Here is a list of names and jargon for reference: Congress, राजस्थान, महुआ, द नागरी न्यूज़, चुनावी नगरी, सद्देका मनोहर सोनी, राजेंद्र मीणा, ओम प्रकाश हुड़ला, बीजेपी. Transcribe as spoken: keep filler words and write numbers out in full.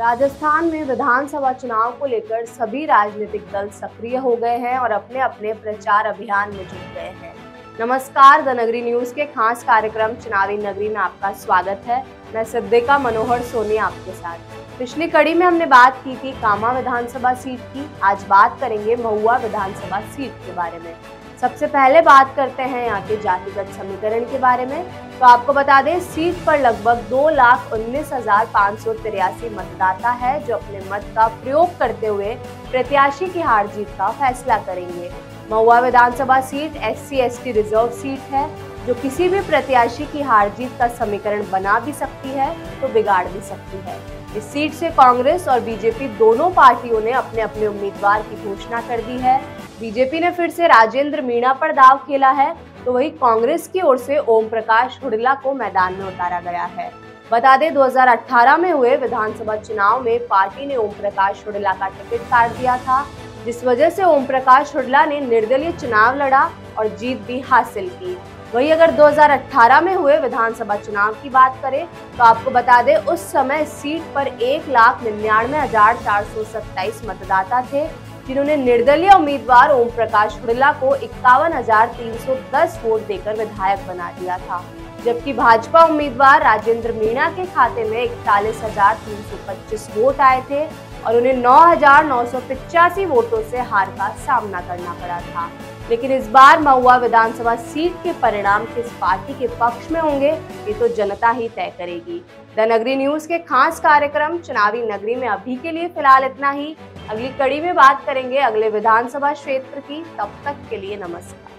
राजस्थान में विधानसभा चुनाव को लेकर सभी राजनीतिक दल सक्रिय हो गए हैं और अपने अपने प्रचार अभियान में जुट गए हैं। नमस्कार, द नागरी न्यूज़ के खास कार्यक्रम चुनावी नगरी में आपका स्वागत है। मैं सद्देका मनोहर सोनी आपके साथ। पिछली कड़ी में हमने बात की थी कामा विधानसभा सीट की, आज बात करेंगे महुआ विधानसभा सीट के बारे में। सबसे पहले बात करते हैं यहाँ के जातिगत समीकरण के बारे में। तो आपको बता दें, सीट पर लगभग दो लाख उन्नीस हजार पाँच सौ तिरासी मतदाता है जो अपने मत का प्रयोग करते हुए प्रत्याशी की हार जीत का फैसला करेंगे। महुआ विधानसभा seat SC ST reserve seat है जो किसी भी प्रत्याशी की हार जीत का समीकरण बना भी सकती है तो बिगाड़ भी सकती है। इस सीट से कांग्रेस और बीजेपी दोनों पार्टियों ने अपने अपने उम्मीदवार की घोषणा कर दी है। बीजेपी ने फिर से राजेंद्र मीणा पर दाव खेला है तो वही कांग्रेस की ओर से ओम प्रकाश हुड़ला को मैदान में उतारा गया है। बता दें, दो हज़ार अठारह में हुए विधानसभा चुनाव में पार्टी ने ओम प्रकाश हुड़ला का टिकट काट दिया था, जिस वजह से ओम प्रकाश हुड़ला ने निर्दलीय चुनाव लड़ा और जीत भी हासिल की। वही अगर दो हज़ार अठारह में हुए विधानसभा चुनाव की बात करें तो आपको बता दें, उस समय सीट पर एक लाख निन्यानवे हजार चार सौ सत्ताईस मतदाता थे जिन्होंने निर्दलीय उम्मीदवार ओम प्रकाश हुड़ला को इक्यावन हजार तीन सौ दस वोट देकर विधायक बना दिया था, जबकि भाजपा उम्मीदवार राजेंद्र मीणा के खाते में इकतालीस हजार तीन सौ पच्चीस वोट आए थे और उन्हें नौ हजार नौ सौ पिचासी वोटों से हार का सामना करना पड़ा था। लेकिन इस बार महुआ विधानसभा सीट के परिणाम किस पार्टी के पक्ष में होंगे ये तो जनता ही तय करेगी। द नागरी न्यूज़ के खास कार्यक्रम चुनावी नगरी में अभी के लिए फिलहाल इतना ही। अगली कड़ी में बात करेंगे अगले विधानसभा क्षेत्र की। तब तक के लिए नमस्कार।